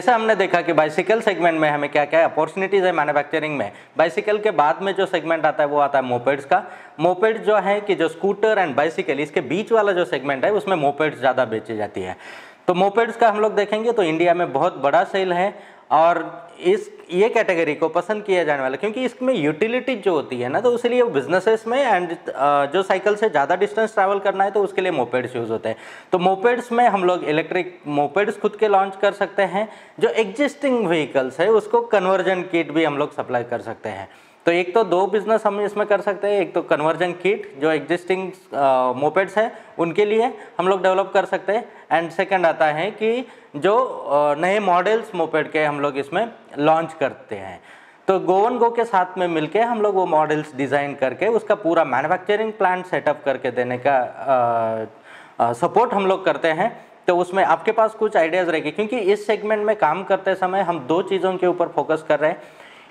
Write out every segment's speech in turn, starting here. जैसा हमने देखा कि बाइसिकल सेगमेंट में हमें क्या क्या अपॉर्चुनिटीज़ है मैन्युफैक्चरिंग में। बाइसिकल के बाद में जो सेगमेंट आता है वो आता है मोपेड्स का। मोपेड जो है कि जो स्कूटर एंड बाइसिकल इसके बीच वाला जो सेगमेंट है उसमें मोपेड्स ज़्यादा बेची जाती है। तो मोपेड्स का हम लोग देखेंगे तो इंडिया में बहुत बड़ा सेल है और इस ये कैटेगरी को पसंद किया जाने वाला क्योंकि इसमें यूटिलिटी जो होती है ना, तो इसलिए बिजनेसेस में एंड जो साइकिल से ज़्यादा डिस्टेंस ट्रैवल करना है तो उसके लिए मोपेड्स यूज़ होते हैं। तो मोपेड्स में हम लोग इलेक्ट्रिक मोपेड्स खुद के लॉन्च कर सकते हैं, जो एग्जिस्टिंग व्हीकल्स है उसको कन्वर्जन किट भी हम लोग सप्लाई कर सकते हैं। तो एक तो दो बिजनेस हम इसमें कर सकते हैं, एक तो कन्वर्जन किट जो एग्जिस्टिंग मोपेड्स है उनके लिए हम लोग डेवलप कर सकते हैं, एंड सेकंड आता है कि जो नए मॉडल्स मोपेड के हम लोग इसमें लॉन्च करते हैं। तो गो वन गो के साथ में मिलके हम लोग वो मॉडल्स डिज़ाइन करके उसका पूरा मैन्युफैक्चरिंग प्लांट सेटअप करके देने का सपोर्ट हम लोग करते हैं। तो उसमें आपके पास कुछ आइडियाज़ रहेगी क्योंकि इस सेगमेंट में काम करते समय हम दो चीज़ों के ऊपर फोकस कर रहे हैं,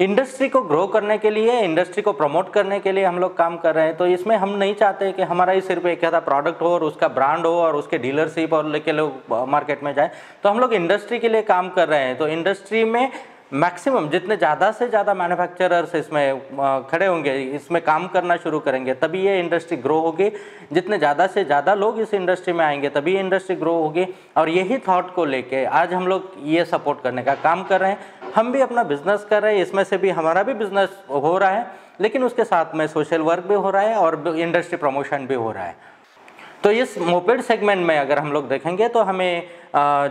इंडस्ट्री को ग्रो करने के लिए, इंडस्ट्री को प्रमोट करने के लिए हम लोग काम कर रहे हैं। तो इसमें हम नहीं चाहते कि हमारा ही सिर्फ एक आधा प्रोडक्ट हो और उसका ब्रांड हो और उसके डीलरशिप और लेके लोग मार्केट में जाए। तो हम लोग इंडस्ट्री के लिए काम कर रहे हैं। तो इंडस्ट्री में मैक्सिमम जितने ज़्यादा से ज़्यादा मैन्युफैक्चरर्स इसमें खड़े होंगे, इसमें काम करना शुरू करेंगे, तभी ये इंडस्ट्री ग्रो होगी। जितने ज़्यादा से ज़्यादा लोग इस इंडस्ट्री में आएंगे तभी इंडस्ट्री ग्रो होगी। और यही थॉट को लेके आज हम लोग ये सपोर्ट करने का काम कर रहे हैं। हम भी अपना बिजनेस कर रहे हैं, इसमें से भी हमारा भी बिजनेस हो रहा है, लेकिन उसके साथ में सोशल वर्क भी हो रहा है और इंडस्ट्री प्रमोशन भी हो रहा है। तो इस मोपेड सेगमेंट में अगर हम लोग देखेंगे तो हमें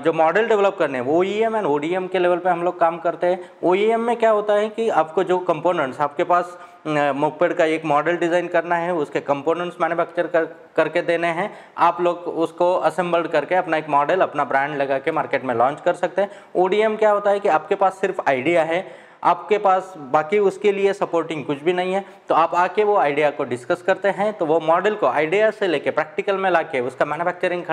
जो मॉडल डेवलप करने हैं OEM एंड ODM के लेवल पे हम लोग काम करते हैं। OEM में क्या होता है कि आपको जो कंपोनेंट्स आपके पास मोपेड का एक मॉडल डिज़ाइन करना है, उसके कंपोनेंट्स मैन्युफैक्चर करके देने हैं, आप लोग उसको असेंबल्ड करके अपना एक मॉडल अपना ब्रांड लगा के मार्केट में लॉन्च कर सकते हैं। ODM क्या होता है कि आपके पास सिर्फ आइडिया है, आपके पास बाकी उसके लिए सपोर्टिंग कुछ भी नहीं है, तो आप आके वो आइडिया को डिस्कस करते हैं। तो वो मॉडल को आइडिया से लेके प्रैक्टिकल में लाके उसका मैन्युफैक्चरिंग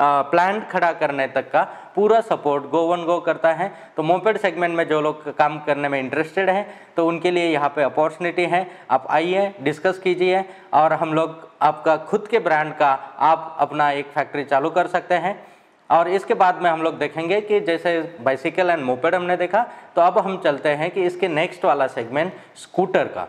प्लांट खड़ा करने तक का पूरा सपोर्ट गो वन गो करता है। तो मोपेड सेगमेंट में जो लोग काम करने में इंटरेस्टेड हैं तो उनके लिए यहाँ पे अपॉर्चुनिटी है। आप आइए, डिस्कस कीजिए और हम लोग आपका खुद के ब्रांड का आप अपना एक फैक्ट्री चालू कर सकते हैं। और इसके बाद में हम लोग देखेंगे कि जैसे बाइसिकल एंड मोपेड हमने देखा, तो अब हम चलते हैं कि इसके नेक्स्ट वाला सेगमेंट स्कूटर का।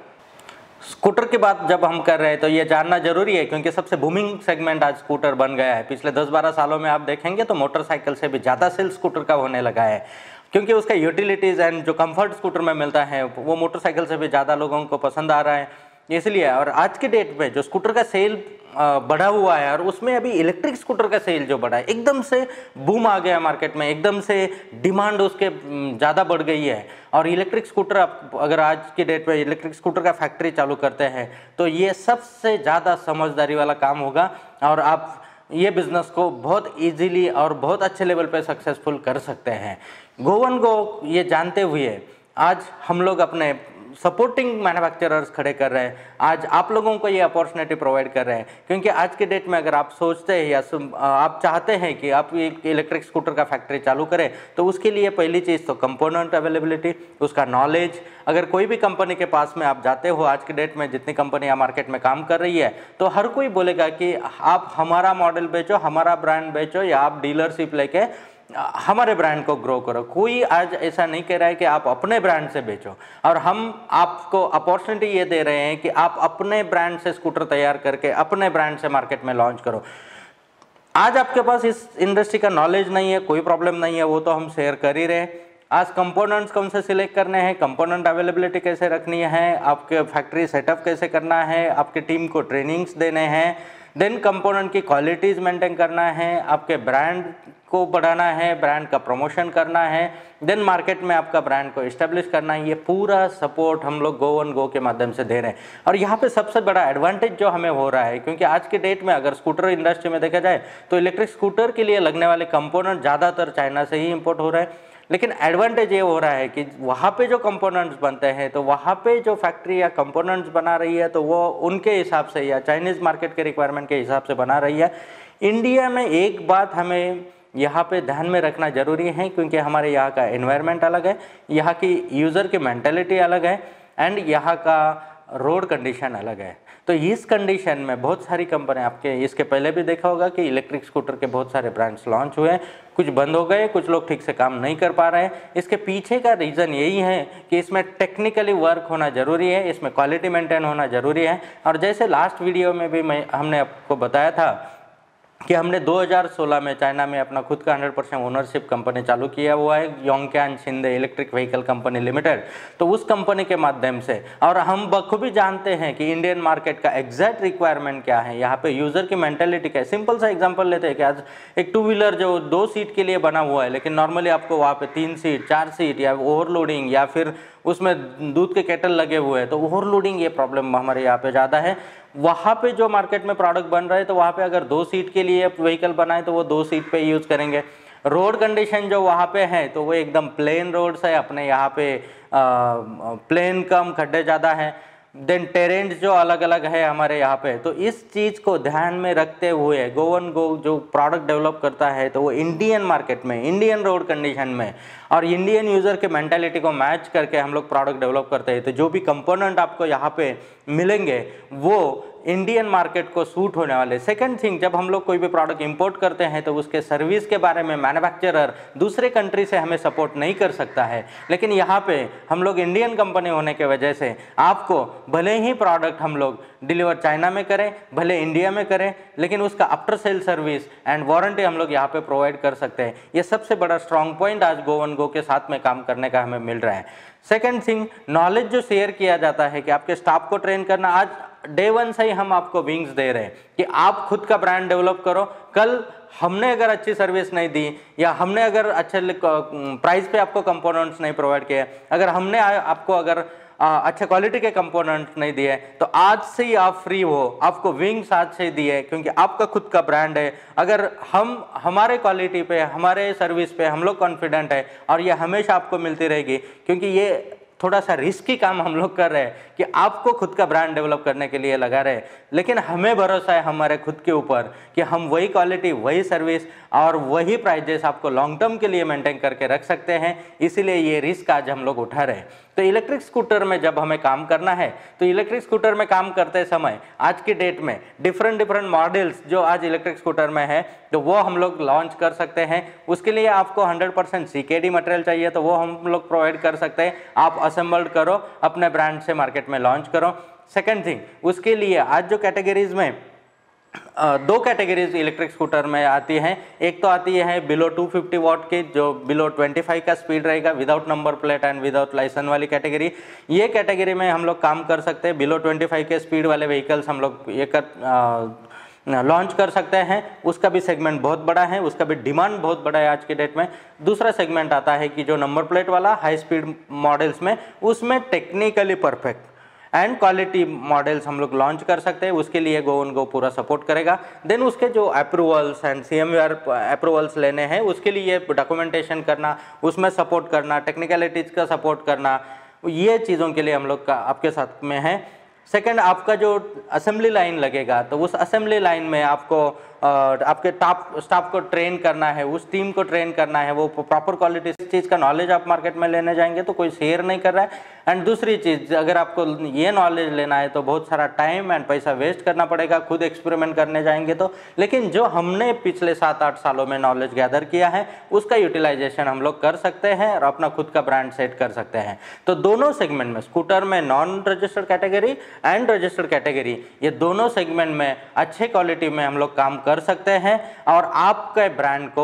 स्कूटर की बात जब हम कर रहे हैं तो ये जानना जरूरी है क्योंकि सबसे बूमिंग सेगमेंट आज स्कूटर बन गया है। पिछले 10-12 सालों में आप देखेंगे तो मोटरसाइकिल से भी ज़्यादा सेल स्कूटर का होने लगा है क्योंकि उसका यूटिलिटीज़ एंड जो कम्फर्ट स्कूटर में मिलता है वो मोटरसाइकिल से भी ज़्यादा लोगों को पसंद आ रहा है, इसलिए। और आज के डेट में जो स्कूटर का सेल बढ़ा हुआ है और उसमें अभी इलेक्ट्रिक स्कूटर का सेल जो बढ़ा है, एकदम से बूम आ गया मार्केट में, एकदम से डिमांड उसके ज़्यादा बढ़ गई है। और इलेक्ट्रिक स्कूटर आप अगर आज के डेट में इलेक्ट्रिक स्कूटर का फैक्ट्री चालू करते हैं तो ये सबसे ज़्यादा समझदारी वाला काम होगा और आप ये बिज़नेस को बहुत ईजीली और बहुत अच्छे लेवल पर सक्सेसफुल कर सकते हैं। गो वन गो ये जानते हुए आज हम लोग अपने सपोर्टिंग मैन्युफैक्चरर्स खड़े कर रहे हैं, आज आप लोगों को ये अपॉर्चुनिटी प्रोवाइड कर रहे हैं। क्योंकि आज के डेट में अगर आप सोचते हैं या आप चाहते हैं कि आप एक इलेक्ट्रिक स्कूटर का फैक्ट्री चालू करें तो उसके लिए पहली चीज़ तो कंपोनेंट अवेलेबिलिटी, उसका नॉलेज। अगर कोई भी कंपनी के पास में आप जाते हो, आज के डेट में जितनी कंपनियां मार्केट में काम कर रही है, तो हर कोई बोलेगा कि आप हमारा मॉडल बेचो, हमारा ब्रांड बेचो, या आप डीलरशिप लेके हमारे ब्रांड को ग्रो करो। कोई आज ऐसा नहीं कह रहा है कि आप अपने ब्रांड से बेचो। और हम आपको अपॉर्चुनिटी ये दे रहे हैं कि आप अपने ब्रांड से स्कूटर तैयार करके अपने ब्रांड से मार्केट में लॉन्च करो। आज आपके पास इस इंडस्ट्री का नॉलेज नहीं है, कोई प्रॉब्लम नहीं है, वो तो हम शेयर कर ही रहे हैं। आज कंपोनेंट्स कौन से सिलेक्ट करने हैं, कंपोनेंट अवेलेबिलिटी कैसे रखनी है, आपके फैक्ट्री सेटअप कैसे करना है, आपकी टीम को ट्रेनिंग्स देने हैं, देन कंपोनेंट की क्वालिटीज़ मेंटेन करना है, आपके ब्रांड को बढ़ाना है, ब्रांड का प्रमोशन करना है, देन मार्केट में आपका ब्रांड को इस्टेब्लिश करना है। ये पूरा सपोर्ट हम लोग गो वन गो के माध्यम से दे रहे हैं। और यहाँ पे सबसे बड़ा एडवांटेज जो हमें हो रहा है, क्योंकि आज के डेट में अगर स्कूटर इंडस्ट्री में देखा जाए तो इलेक्ट्रिक स्कूटर के लिए लगने वाले कंपोनेंट ज़्यादातर चाइना से ही इम्पोर्ट हो रहे हैं, लेकिन एडवांटेज ये हो रहा है कि वहाँ पे जो कंपोनेंट्स बनते हैं तो वहाँ पे जो फैक्ट्री या कंपोनेंट्स बना रही है तो वो उनके हिसाब से या चाइनीज़ मार्केट के रिक्वायरमेंट के हिसाब से बना रही है। इंडिया में एक बात हमें यहाँ पे ध्यान में रखना ज़रूरी है क्योंकि हमारे यहाँ का एनवायरनमेंट अलग है, यहाँ की यूज़र की मैंटेलिटी अलग है, एंड यहाँ का रोड कंडीशन अलग है। तो इस कंडीशन में बहुत सारी कंपनियां, आपके इसके पहले भी देखा होगा कि इलेक्ट्रिक स्कूटर के बहुत सारे ब्रांड्स लॉन्च हुए, कुछ बंद हो गए, कुछ लोग ठीक से काम नहीं कर पा रहे हैं। इसके पीछे का रीज़न यही है कि इसमें टेक्निकली वर्क होना ज़रूरी है, इसमें क्वालिटी मेंटेन होना ज़रूरी है। और जैसे लास्ट वीडियो में भी हमने आपको बताया था कि हमने 2016 में चाइना में अपना खुद का 100% ओनरशिप कंपनी चालू किया हुआ है, योंगक्यान Shinde electric vehicle company limited. तो उस कंपनी के माध्यम से, और हम बखूबी जानते हैं कि इंडियन मार्केट का एग्जैक्ट रिक्वायरमेंट क्या है, यहाँ पे यूज़र की मेंटेलिटी क्या है। सिंपल सा एग्जांपल लेते हैं कि आज एक टू व्हीलर जो 2 सीट के लिए बना हुआ है, लेकिन नॉर्मली आपको वहाँ पर 3 सीट 4 सीट या ओवरलोडिंग या फिर उसमें दूध के केटल लगे हुए हैं, तो ओवरलोडिंग ये प्रॉब्लम हमारे यहाँ पे ज़्यादा है। वहाँ पे जो मार्केट में प्रोडक्ट बन रहे हैं, तो वहाँ पे अगर 2 सीट के लिए व्हीकल बनाए तो वो 2 सीट पे यूज़ करेंगे। रोड कंडीशन जो वहाँ पे है तो वो एकदम प्लेन रोड्स है, अपने यहाँ पे प्लेन कम, खड्डे ज़्यादा हैं, देन टेरेंट जो अलग अलग है हमारे यहाँ पे। तो इस चीज़ को ध्यान में रखते हुए गो वन गो जो प्रोडक्ट डेवलप करता है तो वो इंडियन मार्केट में, इंडियन रोड कंडीशन में और इंडियन यूज़र के मेंटालिटी को मैच करके हम लोग प्रोडक्ट डेवलप करते हैं। तो जो भी कंपोनेंट आपको यहाँ पे मिलेंगे वो इंडियन मार्केट को सूट होने वाले। सेकंड थिंग, जब हम लोग कोई भी प्रोडक्ट इंपोर्ट करते हैं तो उसके सर्विस के बारे में मैन्युफैक्चरर दूसरे कंट्री से हमें सपोर्ट नहीं कर सकता है, लेकिन यहाँ पे हम लोग इंडियन कंपनी होने के वजह से आपको भले ही प्रोडक्ट हम लोग डिलीवर चाइना में करें, भले इंडिया में करें, लेकिन उसका after sale service and warranty हम लोग यहाँ पर प्रोवाइड कर सकते हैं। ये सबसे बड़ा स्ट्रॉन्ग पॉइंट आज गो वन गो के साथ में काम करने का हमें मिल रहा है। सेकेंड थिंग, नॉलेज जो शेयर किया जाता है कि आपके स्टाफ को ट्रेन करना, आज डे 1 से ही हम आपको विंग्स दे रहे हैं कि आप खुद का ब्रांड डेवलप करो। कल हमने अगर अच्छी सर्विस नहीं दी या हमने अगर अच्छे प्राइस पे आपको कंपोनेंट्स नहीं प्रोवाइड किए, अगर हमने आपको अगर अच्छे क्वालिटी के कंपोनेंट्स नहीं दिए, तो आज से ही आप फ्री हो, आपको विंग्स आज से दिए, क्योंकि आपका खुद का ब्रांड है। अगर हम हमारे क्वालिटी पे, हमारे सर्विस पे हम लोग कॉन्फिडेंट है, और ये हमेशा आपको मिलती रहेगी, क्योंकि ये थोड़ा सा रिस्की काम हम लोग कर रहे हैं कि आपको खुद का ब्रांड डेवलप करने के लिए लगा रहे हैं, लेकिन हमें भरोसा है हमारे खुद के ऊपर कि हम वही क्वालिटी, वही सर्विस और वही प्राइजेस आपको लॉन्ग टर्म के लिए मेंटेन करके रख सकते हैं, इसीलिए ये रिस्क आज हम लोग उठा रहे हैं। तो इलेक्ट्रिक स्कूटर में जब हमें काम करना है, तो इलेक्ट्रिक स्कूटर में काम करते समय आज की डेट में डिफरेंट मॉडल्स जो आज इलेक्ट्रिक स्कूटर में है तो वो हम लोग लॉन्च कर सकते हैं। उसके लिए आपको 100% CKD मटेरियल चाहिए, तो वो हम लोग प्रोवाइड कर सकते हैं, आप असेंबल्ड करो, अपने ब्रांड से मार्केट में लॉन्च करो। सेकंड थिंग, उसके लिए आज जो कैटेगरीज में 2 कैटेगरीज इलेक्ट्रिक स्कूटर में आती हैं, एक तो आती है बिलो 250 वॉट की, जो बिलो 25 का स्पीड रहेगा, without number plate and without licence वाली कैटेगरी। ये कैटेगरी में हम लोग काम कर सकते हैं, बिलो 25 के स्पीड वाले व्हीकल्स हम लोग ये लॉन्च कर सकते हैं। उसका भी सेगमेंट बहुत बड़ा है, उसका भी डिमांड बहुत बड़ा है आज के डेट में। दूसरा सेगमेंट आता है कि जो नंबर प्लेट वाला हाई स्पीड मॉडल्स में, उसमें technically perfect and quality models हम लोग लॉन्च कर सकते हैं, उसके लिए गो वन गो पूरा सपोर्ट करेगा। देन उसके जो अप्रूवल्स एंड CMVR अप्रूवल्स लेने हैं, उसके लिए डॉक्यूमेंटेशन करना, उसमें सपोर्ट करना, टेक्निकलिटीज का सपोर्ट करना, ये चीज़ों के लिए हम लोग का आपके साथ में है। सेकेंड, आपका जो असेंबली लाइन लगेगा तो उस असेंबली लाइन में आपको आपके टॉप स्टाफ को ट्रेन करना है, उस टीम को ट्रेन करना है, वो प्रॉपर क्वालिटी चीज़ का नॉलेज आप मार्केट में लेने जाएंगे तो कोई शेयर नहीं कर रहा है। एंड दूसरी चीज़, अगर आपको ये नॉलेज लेना है तो बहुत सारा टाइम एंड पैसा वेस्ट करना पड़ेगा, खुद एक्सपेरिमेंट करने जाएंगे तो। लेकिन जो हमने पिछले 7-8 सालों में नॉलेज गैदर किया है उसका यूटिलाइजेशन हम लोग कर सकते हैं और अपना खुद का ब्रांड सेट कर सकते हैं। तो दोनों सेगमेंट में, स्कूटर में non registered category and registered category, ये दोनों सेगमेंट में अच्छे क्वालिटी में हम लोग काम कर सकते हैं और आपके ब्रांड को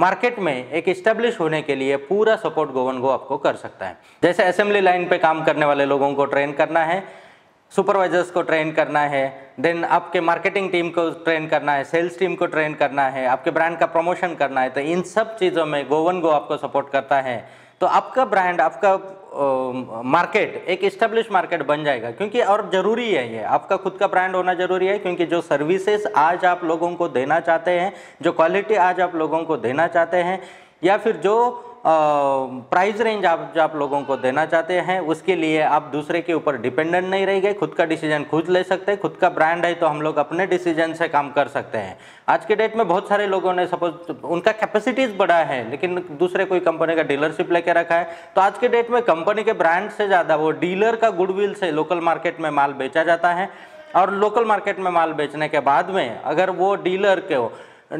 मार्केट में एक इस्टेब्लिश होने के लिए पूरा सपोर्ट गो वन गो आपको कर सकता है। जैसे असेंबली लाइन पे काम करने वाले लोगों को ट्रेन करना है, सुपरवाइजर्स को ट्रेन करना है, देन आपके मार्केटिंग टीम को ट्रेन करना है, सेल्स टीम को ट्रेन करना है, आपके ब्रांड का प्रमोशन करना है, तो इन सब चीज़ों में गो वन गो आपको सपोर्ट करता है। तो आपका ब्रांड, आपका मार्केट एक इस्टेब्लिश मार्केट बन जाएगा, क्योंकि और ज़रूरी है ये, आपका खुद का ब्रांड होना ज़रूरी है, क्योंकि जो सर्विसेज आज आप लोगों को देना चाहते हैं, जो क्वालिटी आज आप लोगों को देना चाहते हैं, या फिर जो प्राइस रेंज आप लोगों को देना चाहते हैं, उसके लिए आप दूसरे के ऊपर डिपेंडेंट नहीं रह गए, खुद का डिसीजन खुद ले सकते हैं। खुद का ब्रांड है तो हम लोग अपने डिसीजन से काम कर सकते हैं। आज के डेट में बहुत सारे लोगों ने सपोज उनका कैपेसिटीज़ बढ़ा है, लेकिन दूसरे कोई कंपनी का डीलरशिप लेके रखा है, तो आज के डेट में कंपनी के ब्रांड से ज़्यादा वो डीलर का गुडविल से लोकल मार्केट में माल बेचा जाता है। और लोकल मार्केट में माल बेचने के बाद में अगर वो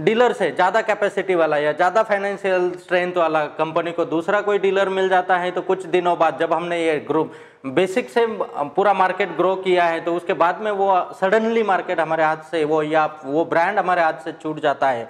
डीलर से ज़्यादा कैपेसिटी वाला या ज़्यादा फाइनेंशियल स्ट्रेंथ वाला कंपनी को दूसरा कोई डीलर मिल जाता है, तो कुछ दिनों बाद जब हमने ये ग्रुप बेसिक से पूरा मार्केट ग्रो किया है, तो उसके बाद में वो सडनली मार्केट हमारे हाथ से वो ब्रांड हमारे हाथ से छूट जाता है।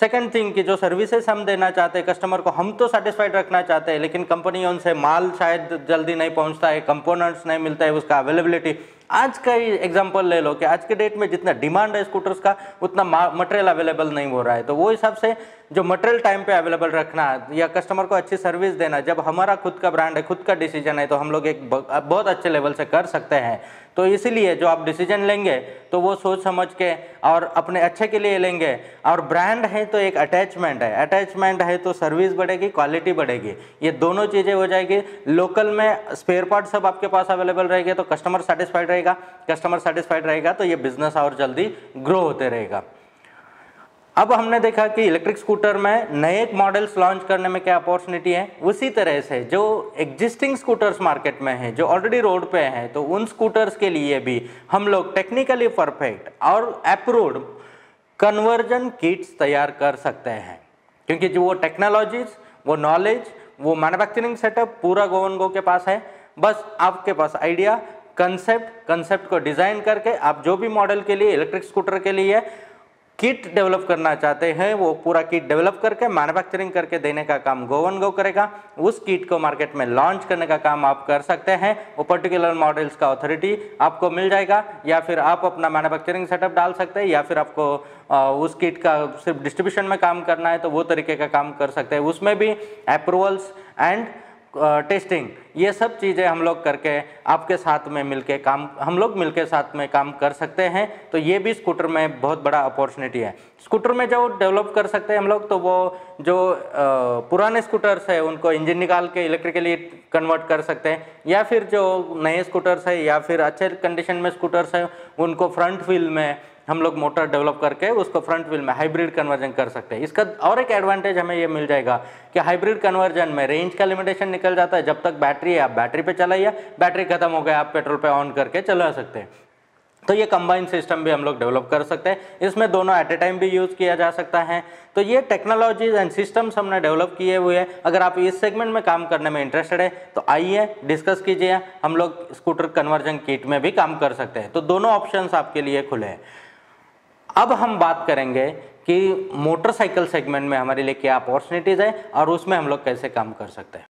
सेकंड थिंग कि जो सर्विसेज हम देना चाहते हैं कस्टमर को, हम तो सेटिस्फाइड रखना चाहते हैं, लेकिन कंपनी उनसे माल शायद जल्दी नहीं पहुंचता है, कंपोनेंट्स नहीं मिलता है, उसका अवेलेबिलिटी। आज का ही एग्जांपल ले लो कि आज के डेट में जितना डिमांड है स्कूटर्स का, उतना मटेरियल अवेलेबल नहीं हो रहा है। तो वो हिसाब से जो मटेरियल टाइम पे अवेलेबल रखना या कस्टमर को अच्छी सर्विस देना, जब हमारा खुद का ब्रांड है, खुद का डिसीजन है, तो हम लोग एक बहुत अच्छे लेवल से कर सकते हैं। तो इसीलिए जो आप डिसीजन लेंगे तो वो सोच समझ के और अपने अच्छे के लिए लेंगे। और ब्रांड है तो एक अटैचमेंट है, अटैचमेंट है तो सर्विस बढ़ेगी, क्वालिटी बढ़ेगी, ये दोनों चीज़ें हो जाएगी। लोकल में स्पेयर पार्ट सब आपके पास अवेलेबल रहेगा तो कस्टमर सेटिस्फाइड रहेगा, कस्टमर सेटिस्फाइड रहेगा तो ये बिजनेस और जल्दी ग्रो होते रहेगा। अब हमने देखा कि इलेक्ट्रिक स्कूटर में नए मॉडल्स लॉन्च करने में क्या अपॉर्चुनिटी है। उसी तरह से जो एग्जिस्टिंग स्कूटर्स मार्केट में हैं, जो ऑलरेडी रोड पे हैं, तो उन स्कूटर्स के लिए भी हम लोग टेक्निकली परफेक्ट और अप्रूव्ड कन्वर्जन किट्स तैयार कर सकते हैं, क्योंकि जो वो टेक्नोलॉजीज, वो नॉलेज, वो मैन्युफैक्चरिंग सेटअप पूरा गो वन गो के पास है। बस आपके पास आइडिया, कंसेप्ट को डिज़ाइन करके आप जो भी मॉडल के लिए इलेक्ट्रिक स्कूटर के लिए किट डेवलप करना चाहते हैं, वो पूरा किट डेवलप करके मैन्युफैक्चरिंग करके देने का काम गो वन गो करेगा। उस किट को मार्केट में लॉन्च करने का काम आप कर सकते हैं। वो पर्टिकुलर मॉडल्स का अथॉरिटी आपको मिल जाएगा, या फिर आप अपना मैन्युफैक्चरिंग सेटअप डाल सकते हैं, या फिर आपको उस किट का सिर्फ डिस्ट्रीब्यूशन में काम करना है तो वो तरीके का काम कर सकते हैं। उसमें भी अप्रूवल्स एंड टेस्टिंग, ये सब चीज़ें हम लोग करके आपके साथ में मिलके काम कर सकते हैं। तो ये भी स्कूटर में बहुत बड़ा अपॉर्चुनिटी है। स्कूटर में जो डेवलप कर सकते हैं हम लोग, तो वो जो पुराने स्कूटर्स है उनको इंजन निकाल के इलेक्ट्रिकली कन्वर्ट कर सकते हैं, या फिर जो नए स्कूटर्स है या फिर अच्छे कंडीशन में स्कूटर्स है उनको फ्रंट व्हील में हम लोग मोटर डेवलप करके उसको फ्रंट व्हील में हाइब्रिड कन्वर्जन कर सकते हैं। इसका और एक एडवांटेज हमें ये मिल जाएगा कि हाइब्रिड कन्वर्जन में रेंज का लिमिटेशन निकल जाता है। जब तक बैटरी है आप बैटरी पे चलाइए, बैटरी खत्म हो गया आप पेट्रोल पे ऑन करके चला सकते हैं। तो ये कंबाइन सिस्टम भी हम लोग डेवलप कर सकते हैं, इसमें दोनों एट ए टाइम भी यूज़ किया जा सकता है। तो ये टेक्नोलॉजीज एंड सिस्टम्स हमने डेवलप किए हुए हैं। अगर आप इस सेगमेंट में काम करने में इंटरेस्टेड है तो आइए डिस्कस कीजिए, हम लोग स्कूटर कन्वर्जन किट में भी काम कर सकते हैं। तो दोनों ऑप्शंस आपके लिए खुले हैं। अब हम बात करेंगे कि मोटरसाइकिल सेगमेंट में हमारे लिए क्या अपॉर्चुनिटीज़ है और उसमें हम लोग कैसे काम कर सकते हैं।